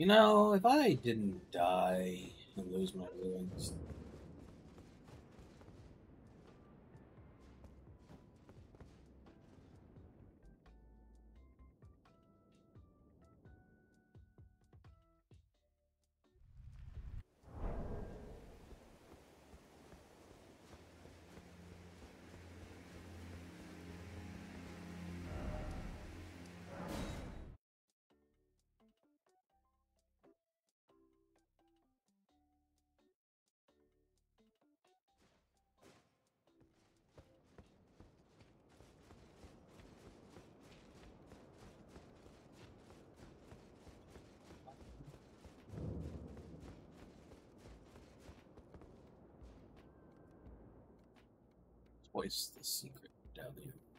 You know, if I didn't die and lose my ruins... Voice the secret W.